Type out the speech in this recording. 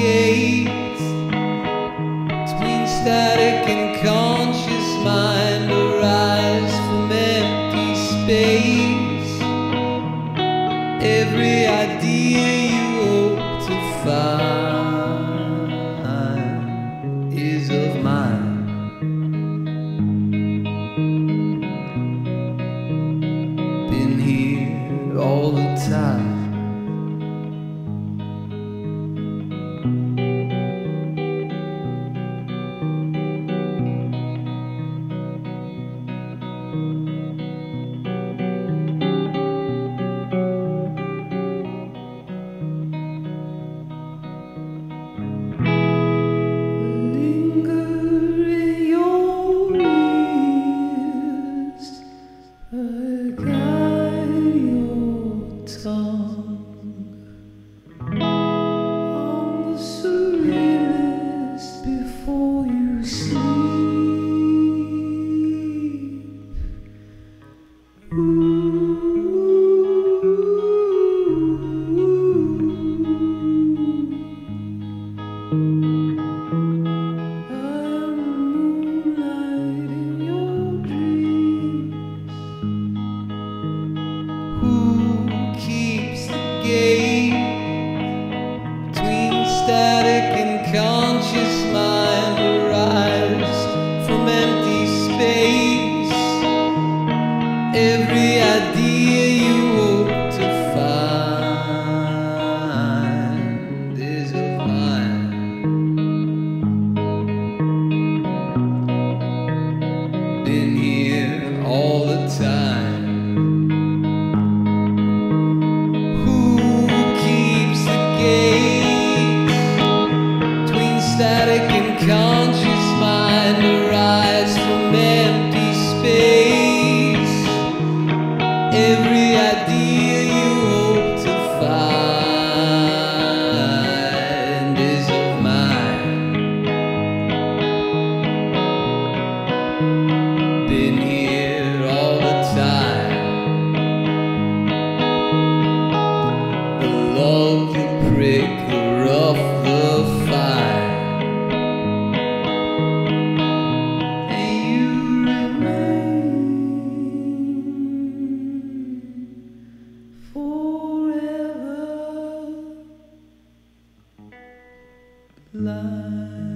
gates between static and conscious mind arise from empty space. Every idea you hope to find is of mine. Been here all the time. Static and conscious mind arrives from empty space. Every idea you hope to find is of mine. Been here all the time. Static and conscious mind arise from empty space. Every idea you hope to find is of mine. Been here all the time. The love, the prick, the rough, the fire. Love.